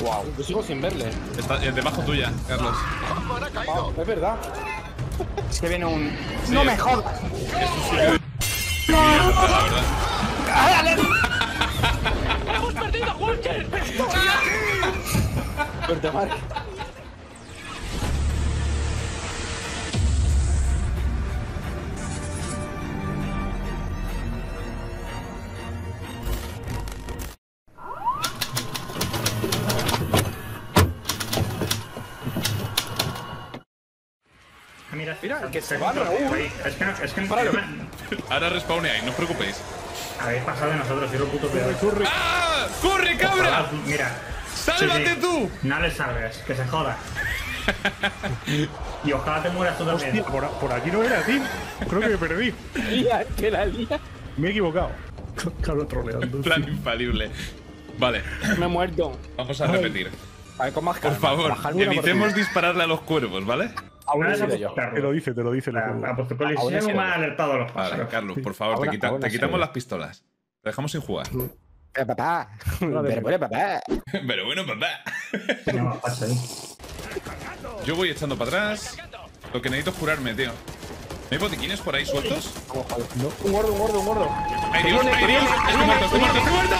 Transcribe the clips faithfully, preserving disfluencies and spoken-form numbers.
Wow, yo sigo sin verle. Está debajo tuya, Carlos. Wow, es verdad. Es que viene un... Sí. ¡No me jodas! Eso sí que... ¡No! ¡No! ¡No! ¡Hemos perdido, Walker! ¡Estoy aquí! ¡Corta, Marc! Mira, mira, que se va Raúl. Es que no, es que no. Ahora respawne ahí, no os preocupéis. Habéis pasado de nosotros, yo lo puto peor. ¡Corre, ¡Ah! ¡Corre, cabra! Ojalá, mira. ¡Sálvate sí, sí. tú! No le salves, que se joda. Y ojalá te mueras tú también. Por, por aquí no era, tío. Creo que me perdí. Mira, que la lía. Me he equivocado. Cabrón troleando. Plan infalible. Vale. Me he muerto. Vamos a Ay. repetir. A ver, con más calma. Por favor, evitemos dispararle a los cuervos, ¿vale? Ahora no yo. Te lo dice, te lo dice. La, la postopología no me ha alertado a los pájaros. Vale, Carlos, por favor, ahora, te, quita, te quitamos las pistolas. Te dejamos sin jugar. Eh, papá. Pero bueno, papá. Pero bueno, papá. No, pasa, ¿eh? Yo voy echando para atrás. Lo que necesito es curarme, tío. ¿No hay botiquines por ahí sueltos? No. Un gordo, un gordo, un gordo. ¡Ay, Dios, ay, Dios! ¡Estoy muerto, estoy muerto, estoy muerto!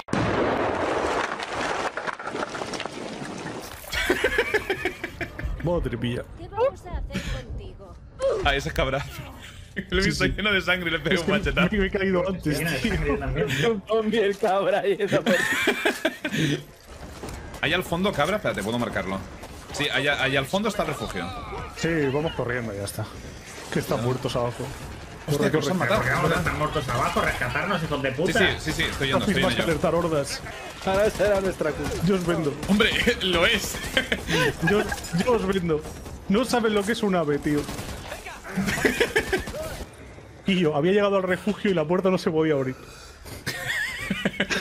Madre mía. ¿Qué vamos a hacer contigo? Ah, ese es cabrazo. Lo he visto sí, sí. lleno de sangre y le pego un machetazo. Es que me he caído antes. Un zombie el cabra y esa parte. Allá al fondo, cabra, espérate, puedo marcarlo. Sí, allá, allá al fondo está el refugio. Sí, vamos corriendo y ya está. Que están muertos abajo. Hostia, que os han matado. Están muertos abajo, rescatarnos, hijos de puta. Sí, sí, sí, estoy yendo, estoy yendo yo. Ahora esa era nuestra culpa. Yo os vendo. Hombre, lo es. Yo, yo os vendo. No saben lo que es un ave, tío. Y yo había llegado al refugio y la puerta no se podía abrir.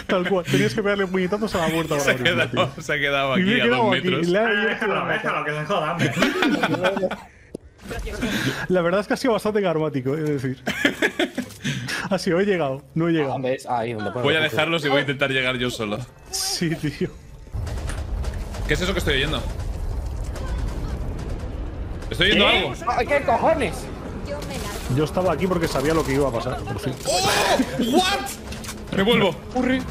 Tal cual, tenías que pegarle puñetazos a la puerta para abrirla, tío. Se ha quedado aquí a dos metros. Déjalo, déjalo, que se joda, hombre. La verdad es que ha sido bastante garmático, es decir. Así, he llegado, no he llegado. ¿Dónde es? Ahí, donde voy a dejarlos y voy a intentar llegar yo solo. Sí, tío. ¿Qué es eso que estoy oyendo? Estoy oyendo ¿Eh? algo. ¿Qué cojones? Yo estaba aquí porque sabía lo que iba a pasar, por fin. ¡Oh! ¿What? Me vuelvo. Urri.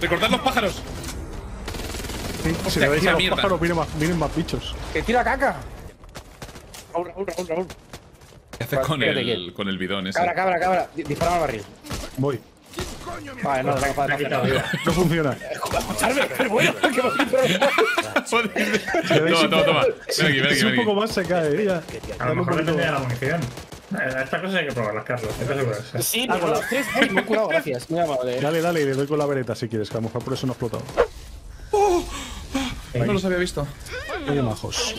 Recortad los pájaros. Sí, hostia, si le veis a los mierda. pájaros, vienen más, vienen más bichos. ¡Que tira caca! Raúl, Raúl, Raúl, Raúl. ¿Qué haces con el, con el bidón ese? Cabra, cabra, cabra. Dispara al barril. Voy. Vale, no, tengo para atrás. No funciona. ¡Pero bueno! ¡Qué bonito! No, no, toma. Ven aquí, ven aquí. Un poco más se cae, ya. A lo mejor depende de la munición. Estas cosas hay que probarlas, Carlos. Sí, pero los tres me he curado, gracias. Muy amable. Dale, dale, y le doy con la vereta si quieres, que a lo mejor por eso no ha explotado. No los había visto. Oye, majos.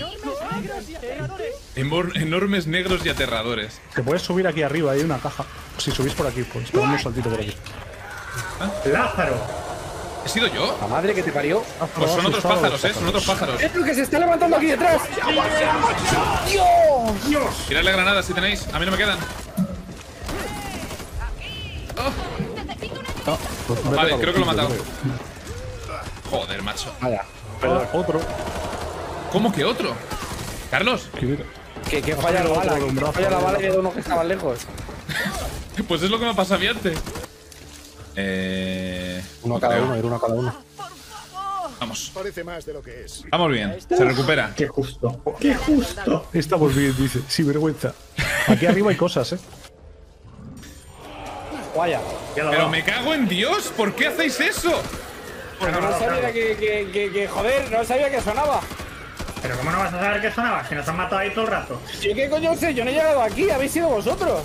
Enormes, negros y aterradores. Te puedes subir aquí arriba, hay una caja. Si subís por aquí, pues ponemos un saltito por aquí. ¿Ah? ¡Lázaro! ¿He sido yo? ¡La madre que te parió! Pues son otros pájaros, eh, son otros pájaros. ¡Es lo que se está levantando aquí detrás! ¡Dios! ¡Dios! Tirad la granada si tenéis, a mí no me quedan. Oh. Oh. Vale, creo que lo he matado. Joder, macho. Vaya. Otro. ¿Cómo que otro? Carlos, que, que falla la bala, que falla la bala y de uno que estaba lejos. Pues es lo que me pasa a mí antes. Eh, uno a cada uno, uno a cada uno. Vamos. Parece más de lo que es. Vamos bien, se recupera. Qué justo, qué justo. Estamos bien, dice, sin vergüenza. Aquí arriba hay cosas, eh. Vaya. Pero me cago en Dios, ¿por qué hacéis eso? Porque no sabía que, que, que, que joder, no sabía que sonaba. Pero ¿cómo no vas a saber qué sonaba? Si nos han matado ahí todo el rato. ¿Y qué coño sé? Yo no he llegado aquí, habéis sido vosotros.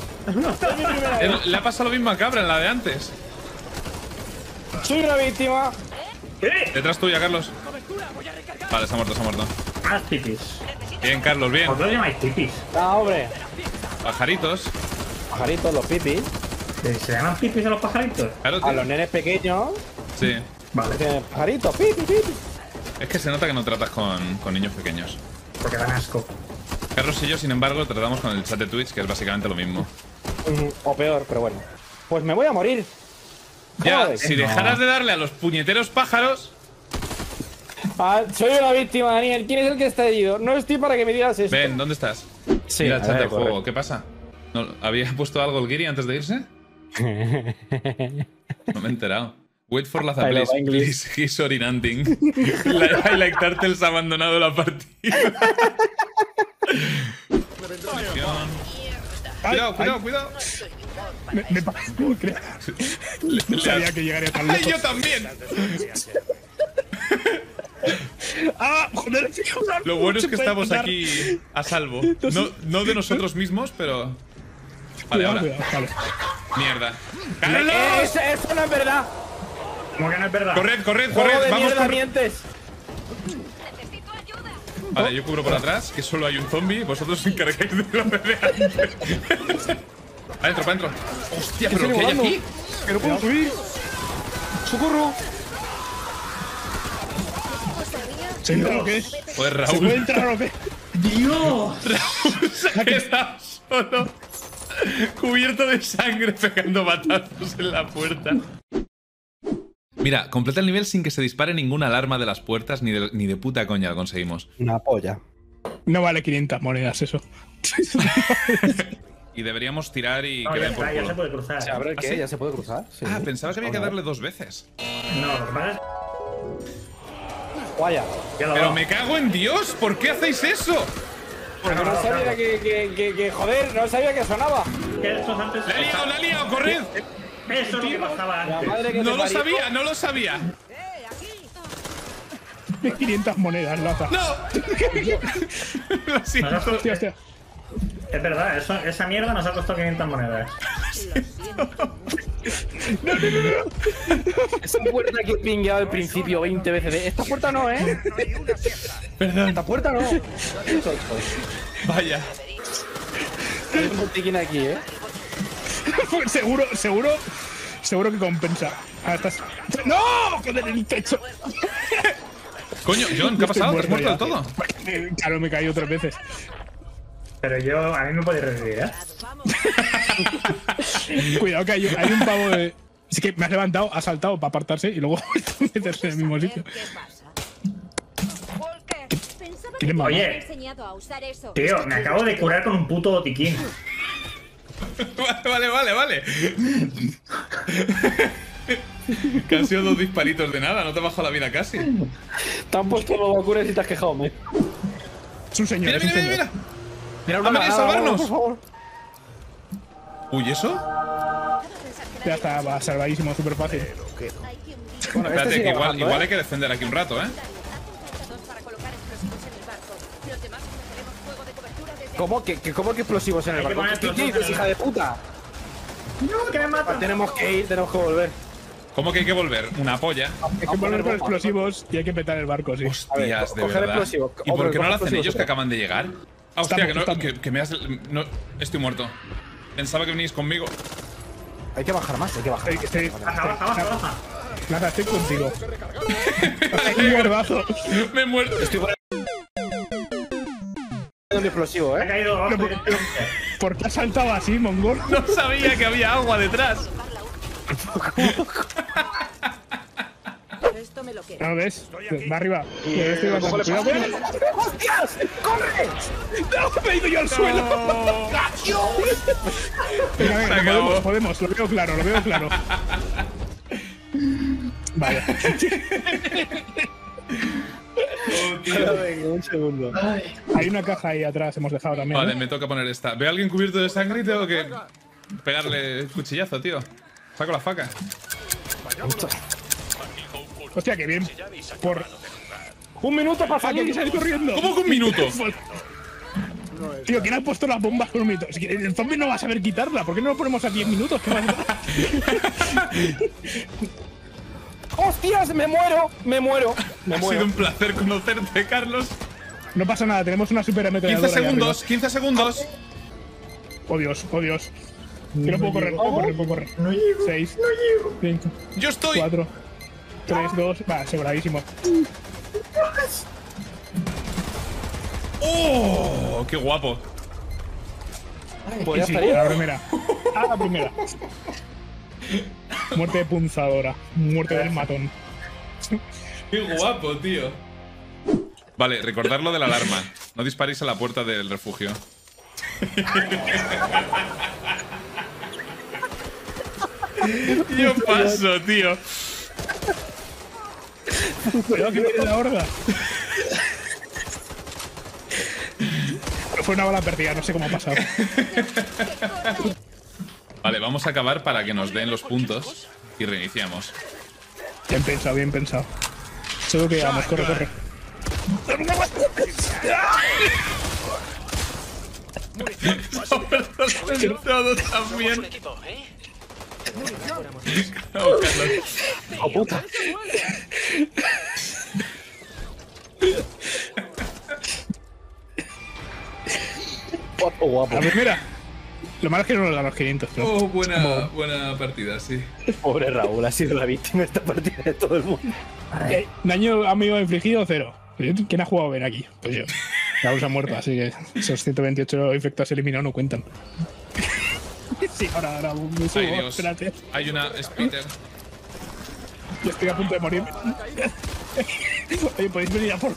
Le ha pasado lo mismo a Cabra en la de antes. Soy una víctima. ¿Eh? Detrás tuya, Carlos. Vale, se ha muerto, se ha muerto. Más tipis. Bien, Carlos, bien. ¿Por qué os llamáis tipis? Ah, hombre. Pajaritos. Pajaritos, los pipis. ¿Se llaman pipis a los pajaritos? Claro, a los nenes pequeños. Sí. Vale. Pajaritos, pipis, pipis. Es que se nota que no tratas con, con niños pequeños. Porque dan asco. Carlos y yo, sin embargo, tratamos con el chat de Twitch, que es básicamente lo mismo. O peor, pero bueno. Pues me voy a morir. Ya, si no. dejaras de darle a los puñeteros pájaros… Ah, soy una víctima, Daniel. ¿Quién es el que está herido? No estoy para que me digas eso. Ven, ¿dónde estás? Sí, mira el chat del juego. ¿Qué pasa? ¿No, ¿había puesto algo el Giri antes de irse? No me he enterado. Wait for Laza, please. Please, he's orinanting. I like Turtles ha abandonado la partida. Cuidado, cuidado, cuidado. Me, me parece muy creado. No sabía que llegaría tan lejos. ¡Yo también! ¡Ah! ¡Joder! Lo bueno es que estamos aquí a salvo. No, no de nosotros mismos, pero… Vale, ahora. Mierda. ¡Carlos! Eso, eso no es verdad. ¿Cómo que no es verdad? Corred, corred, corred. Vamos por… Vale, yo cubro por atrás, que solo hay un zombie. Vosotros os encargáis de lo de antes. Adentro, para adentro. Hostia, pero lo que hay aquí… ¡Que no puedo subir! ¡Socorro! ¿Se entra o qué? Pues Raúl… ¿Se puede entrar o qué? ¡Dios! Raúl se ha quedado solo, cubierto de sangre, pegando batazos en la puerta. Mira, completa el nivel sin que se dispare ninguna alarma de las puertas, ni de, ni de puta coña lo conseguimos. Una polla. No vale quinientas monedas eso. Y deberíamos tirar y… No, que ya, está, por ya se puede cruzar. ¿Se abre el qué? ¿Ah, sí? ¿Ya se puede cruzar? Sí. Ah, pensaba que había que darle dos veces. No, lo que pasa es… Guaya. Pero me cago en Dios, ¿por qué hacéis eso? Porque no, no, no sabía no. Que, que, que, que… Joder, no sabía que sonaba. ¿Qué estos antes? ¡La he liado, la he liado! ¡Corred! Eso es lo que pasaba antes. No lo sabía, no lo sabía. quinientas monedas, Laza. ¡No! Lo siento. Hostia, hostia. Es verdad, eso, esa mierda nos ha costado quinientas monedas. No, no, no, no. Esa puerta que he pingueado al principio veinte veces. De... Esta puerta no, ¿eh? Perdón. Esta puerta no. Vaya. Hay un botiquín aquí, ¿eh? Seguro, seguro, seguro que compensa. Ah, estás… ¡No! ¡Joder, en el techo! Coño, Jon, ¿qué ha pasado? ¿Te has muerto del todo? Claro, me he caído tres veces. Pero yo… a mí me podéis revivir, ¿eh? Cuidado que hay, hay un pavo de… Es que me has levantado, ha saltado para apartarse y luego ha vuelto a meterse en el mismo sitio. ¿Qué? Oye, tío, me acabo de curar con un puto botiquín. Vale, vale, vale, vale. Que han sido dos disparitos de nada, no te bajo la vida casi. Te han puesto los vacunas y te has quejado, me. Es un señor, mira, es un mira, señor. Mira, mira. Mira, salvarnos. Por favor. Uy, ¿eso? Ya está, va, salvadísimo, súper fácil. Bueno, espérate, este que igual, bajando, igual ¿eh? Hay que defender aquí un rato, ¿eh? ¿Cómo que, que, ¿Cómo que explosivos en el barco? ¿Qué dices, hija de puta? No, que me matan. Tenemos que ir, tenemos que volver. ¿Cómo que hay que volver? Una polla. Hay que volver por explosivos y hay que petar el barco, sí. Hostias, de verdad. ¿Y por qué no lo hacen ellos que acaban de llegar? Ah, hostia, que, no, que, que me has… No, estoy muerto. Pensaba que venís conmigo. Hay que bajar más, hay que bajar más. Baja, baja, baja, baja. Nada, estoy contigo. Estoy muerto. Me he muerto. Estoy por… Un explosivo, ¿eh? Ha caído abajo. No, por, ¿Por qué ha saltado así, mongol? No sabía que había agua detrás. ¿No ves? Va arriba. Eh, ¡Hostias! ¡Corre! ¡No! ¡Me he ido yo al no. suelo! Venga, venga, no podemos, podemos, lo veo claro, lo veo claro. Vale. Oh, venga, un segundo. Ay. Hay una caja ahí atrás, hemos dejado también. Vale, ¿no? Me toca poner esta. Veo a alguien cubierto de sangre y tengo que pegarle el cuchillazo, tío. Saco la faca. Hostia, que bien. Por… Un minuto para salir y salir corriendo. ¿Cómo que un minuto? Tío, ¿quién ha puesto las bombas con un minuto? El zombie no va a saber quitarla. ¿Por qué no lo ponemos a diez minutos? ¿Qué va a hacer? ¡Hostias! ¡Me muero! ¡Me muero! Me ha muero. sido un placer conocerte, Carlos. No pasa nada, tenemos una super ametralladora. quince segundos, quince segundos. Oh Dios, oh Dios. No, no puedo correr, puedo correr, puedo correr. No llego. seis. No llego. cinco. Yo estoy. cuatro, tres, dos. Va, aseguradísimo. ¡Oh! ¡Qué guapo! Ay, pues sí, a la primera. A la primera. Muerte de punzadora. Muerte del matón. Qué guapo, tío. Vale, recordad lo de la alarma. No disparéis a la puerta del refugio. Yo paso, tío. Cuidado que viene la horda. Fue una bala perdida, no sé cómo ha pasado. Vale, vamos a acabar para que nos den los puntos y reiniciamos. Bien pensado, bien pensado. Seguro que vamos, corre, corre. También. Oh, oh, puta. Guapo, guapo. A ver, mira. Lo malo es que no nos dan los quinientos. Pero... Oh, buena, como... buena partida, sí. Pobre Raúl, ha sido la víctima de esta partida de todo el mundo. ¿Qué? Daño amigo infligido, cero. ¿Quién ha jugado bien aquí? Pues yo. Raúl se ha muerto, así que esos ciento veintiocho infectados eliminados no cuentan. Sí, ahora, ahora, me subo. Ay, Dios. Espérate. Hay una Spitter. Yo estoy a punto de morir. Oye, podéis venir a por...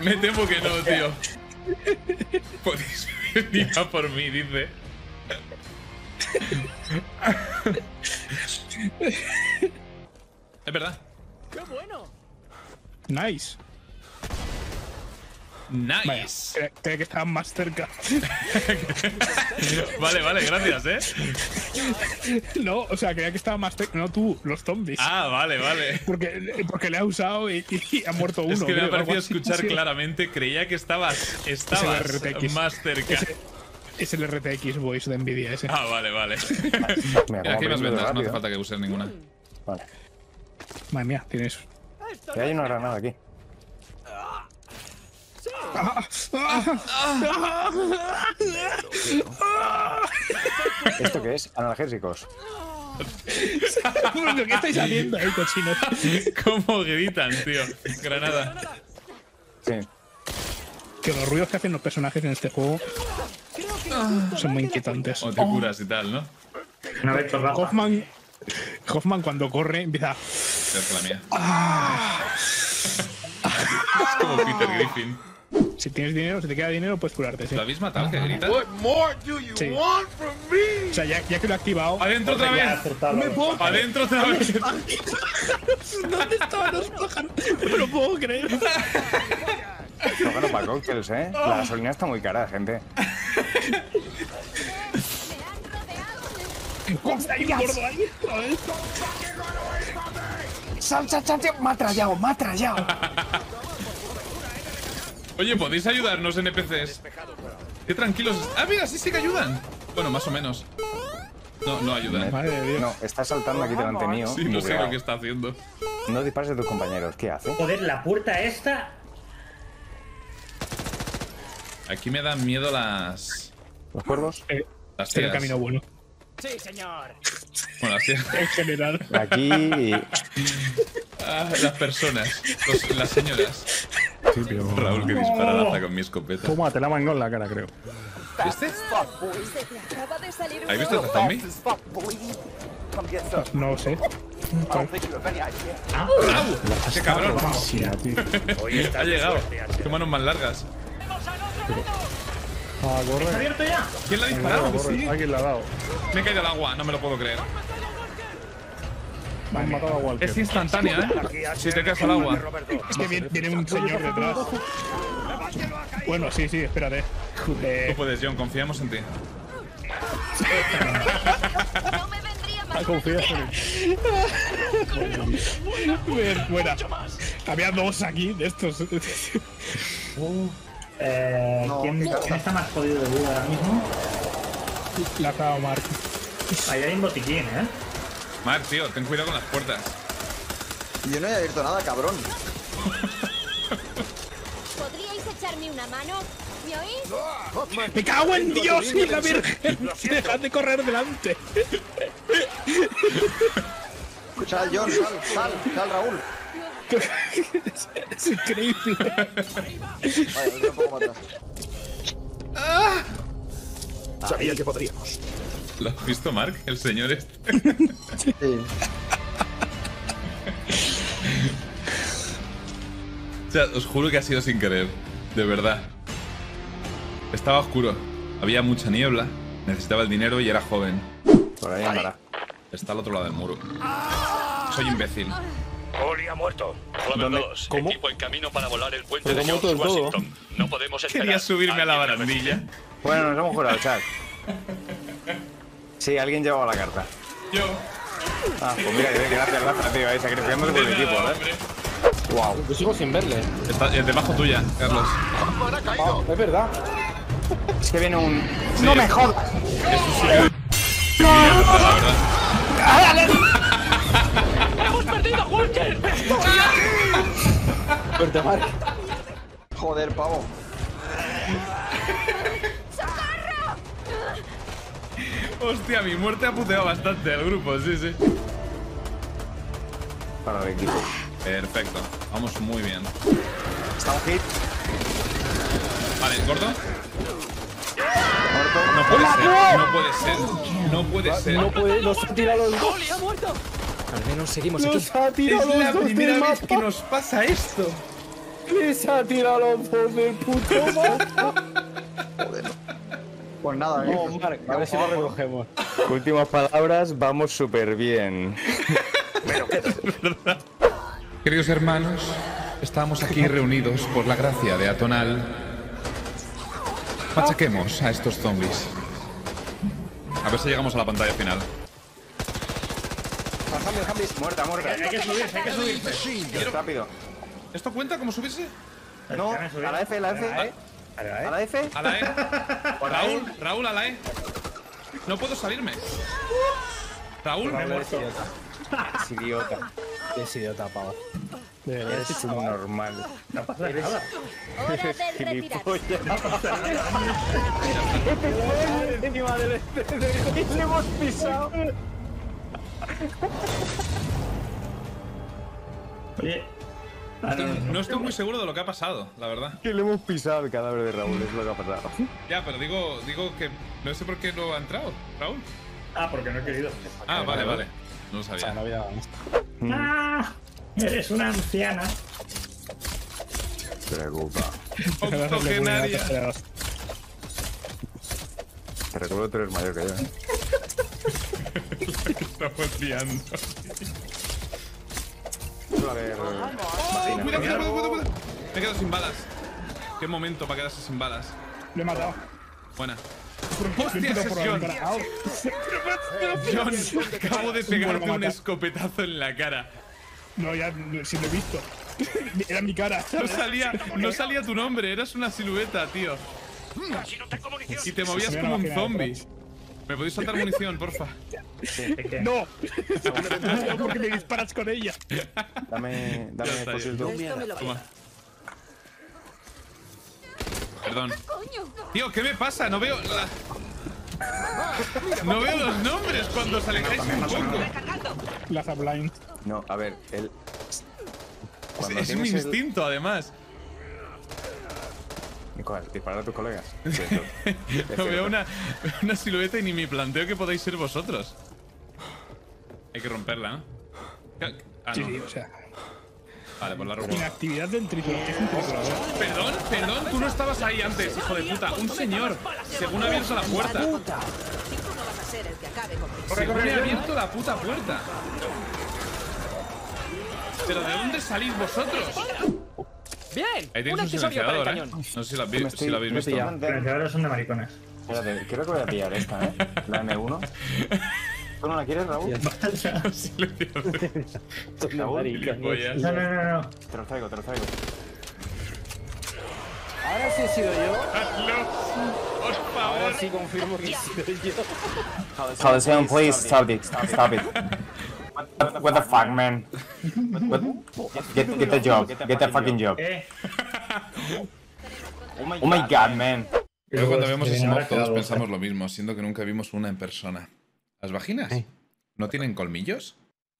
Me temo que no, tío. Podéis venir a por mí, dice. Es verdad. ¡Qué bueno! Nice. Nice. Vaya, creo, creo que estaban más cerca. Vale, vale, gracias, ¿eh? No, o sea, creía que estaban más cerca. No tú, los zombies. Ah, vale, vale. Porque, porque le ha usado y, y ha muerto uno. Es que me creo, ha parecido escuchar así claramente. Creía que estabas, estabas más cerca. Es, es el R T X Voice de NVIDIA ese. Ah, vale, vale. Mira, aquí hay unas vendas, no hace falta que uses ninguna. Vale. Madre mía, tienes... Que hay una granada aquí. ¿Esto qué es? Analgésicos. ¿Qué estáis haciendo ahí, cochinos? ¿Cómo gritan, tío? Granada. Sí. Que los ruidos que hacen los personajes en este juego son muy inquietantes. O te curas y tal, ¿no? Una vez por Hoffman, Hoffman cuando corre empieza a... La mía. Ah. Es como Peter Griffin. Si tienes dinero, si te queda dinero, puedes curarte. Sí. ¿Lo habéis matado? ¿Que grita? Sí. O sea, ya, ya que lo he activado. ¡Adentro otra vez! ¿Me puedo ¡Adentro otra vez! ¿Dónde estaban los pájaros? No lo puedo creer. No, bueno, para cócteles, ¿eh? La gasolina está muy cara, gente. ¡Hay un gordo ahí! ¡Sal, sal, sal! ¡Me ha trallado, me ha trallado! Oye, ¿podéis ayudarnos, N P Cs? ¡Qué tranquilos! ¡Ah, mira! ¡Sí, sí que ayudan! Bueno, más o menos. No, no ayudan. Me... No, está saltando aquí delante mío. Sí, no sé lo que está haciendo. No dispares a tus compañeros. ¿Qué hace? Joder, la puerta esta... Aquí me dan miedo las... ¿Los cuervos? Eh, las tiras. El camino bueno. Sí, señor. Bueno, así en general. Aquí. Ah, las personas, los, las señoras. Sí, pero... Raúl que dispara laza con mi escopeta. Toma, te la mango en la cara, creo. ¿Viste? ¿Has visto esta zombie? No sé. ¿Cómo? ¡Ah! ¡Au! ¡Ese cabrón! Ha llegado. Qué manos más largas. Ah, corre. ¿Está abierto ya? ¿Quién la ha disparado? ¿Sí? ¿Alguien la ha dado? Me he caído al agua, no me lo puedo creer. Me han matado a Walker. Es instantánea, ¿eh? Si te caes al agua. Es que viene un señor detrás. Bueno, sí, sí, espérate. Eh... Tú puedes, Jon, confiamos en ti. No me vendría más. Confías en mí. Bueno, buena. Había dos aquí de estos. Oh. Eh, no, ¿quién, ¿Quién está más jodido de vida ahora mismo? La acabo, Marc. Ahí hay un botiquín, ¿eh? Marc, tío, ten cuidado con las puertas. Yo no he abierto nada, cabrón. ¿Podríais echarme una mano? ¿Me oís? ¡Me cago en Dios y la Virgen! ¡Dejad de correr delante! Escucha, Jon, sal, sal, sal, Raúl. Es increíble. Vale, un poco más atrás. Sabía que podríamos. ¿Lo has visto, Marc? El señor este. Sí. O sea, os juro que ha sido sin querer. De verdad. Estaba oscuro. Había mucha niebla. Necesitaba el dinero y era joven. Por ahí andará. Está al otro lado del muro. Soy imbécil. Oli ha muerto. Clover dos, ¿Cómo? Equipo en camino para volar el puente de George Washington. No podemos esperar. Quería subirme a la barandilla. Bueno, nos hemos jurado, chat. Sí, alguien llevaba la carta. Yo. Ah, pues mira, gracias, gracias, tío. Ahí sacrificamos por el equipo, ¿eh? Wow. Yo sigo sin verle. Está el debajo tuya, Carlos. Oh, es verdad. Es que viene un... Sí. ¡No me jodas! Eso sí que... ¡No! La verdad. ¡Dale! ¡Hemos perdido a Walker! ¡Corta, Marc! Joder, pavo. ¡Socorro! Hostia, mi muerte ha puteado bastante al grupo, sí, sí. Para el equipo. Perfecto, vamos muy bien. Está un hit. Vale, ¿corto? No puede ser, no puede ser, no puede ser. No puede, nos ha tirado los dos. Al menos seguimos aquí. Nos ha tirado los dos del mapa. Es la primera vez que nos pasa esto. Les ha tirado los dos del puto mapa. Joder. Pues nada, ¿eh? No, Marc, a ver si lo recogemos. Últimas palabras, vamos súper bien. Pero, pero. Queridos hermanos, estamos aquí reunidos por la gracia de Atonal. Machaquemos a estos zombies. A ver si llegamos a la pantalla final. Zombies, zombies. Muerta, muerta. Hay que subirse, hay que subirse. Quiero... Rápido. ¿Esto cuenta como subirse? No, a la F, a la F. A la E. A la F. A la E. Raúl, Raúl, a la E. No puedo salirme. Raúl, me he muerto. Es idiota. Es idiota, pavo. Eres un normal. No pasa nada. Hora del retirado. No pasa nada. Encima del este. Le hemos pisado. Oye. No estoy muy seguro de lo que ha pasado, la verdad. Que le hemos pisado el cadáver de Raúl, es lo que ha pasado. Ya, pero digo, digo que no sé por qué no ha entrado, Raúl. Ah, porque no he querido. Ah, vale, vale. No lo sabía. No había... ¡Ah! Eres una anciana. Preocupa. Octogenaria. Te recuerdo que eres mayor que yo. La que estamos liando. A ver. Oh, cuidado, cuidado, cuidado, cuidado. Me he quedado sin balas. Qué momento para quedarse sin balas. Lo he matado. Buena. ¡Hostia, Jon! Jon, acabo de pegarte un escopetazo en la cara. No, ya si lo he visto. Era mi cara. No salía, no salía tu nombre, eras una silueta, tío. Y te movías como un zombie. ¿Me podéis saltar munición, porfa? ¡No! ¿Por qué me disparas con ella? Dame... dame posibilidad. Perdón. Tío, ¿qué me pasa? No veo... La... No veo los nombres cuando os alejáis un poco. Plaza Blind. No, a ver, él... El... Es, es mi instinto, el... además. ¿Cuál? ¿Disparar a tus colegas? No, veo una, una silueta y ni me planteo que podéis ser vosotros. Hay que romperla, ¿no? Ah, no. Sí, sí, o sea... Vale, pues la rompo. La actividad del triturador. Perdón, perdón, tú no estabas ahí antes, hijo de puta. Un señor, según ha abierto la puerta. Según ha abierto la puta puerta. ¿Pero de dónde salís vosotros? ¡Bien! Ahí un accesorio para el cañón. ¿Eh? No sé si la, vi estoy, si la habéis visto. Los silenciadores son de maricones. Espérate, creo que voy a pillar esta, ¿eh? La eme uno. ¿Tú no la quieres, Raúl? Los silenciadores. Raúl, no, no, no, no. Te los traigo, te los traigo. Ahora sí he sido yo. ¡Hazlo! ¡Por favor! Ahora sí confirmo que he sido yo. Jodesión, please, stop it, stop it. What, what the fuck, man? What? Get, get the job, get the fucking job. Oh my god, man. Creo que cuando vemos ese mod todos pensamos lo mismo, siendo que nunca vimos una en persona. ¿Las vaginas? ¿No tienen colmillos?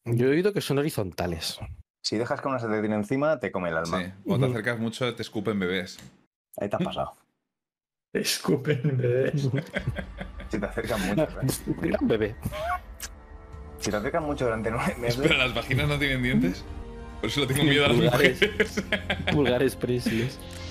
Yo he oído que son horizontales. Si dejas que una se te tire encima, te come el alma. Sí, o te acercas mucho, te escupen bebés. Ahí te has pasado. Te escupen bebés. Si te acercan mucho. Gran bebé. Si te acercan mucho durante nueve meses. Espera, ¿las vaginas no tienen dientes? Por eso lo tengo miedo a las mujeres. Pulgares precios.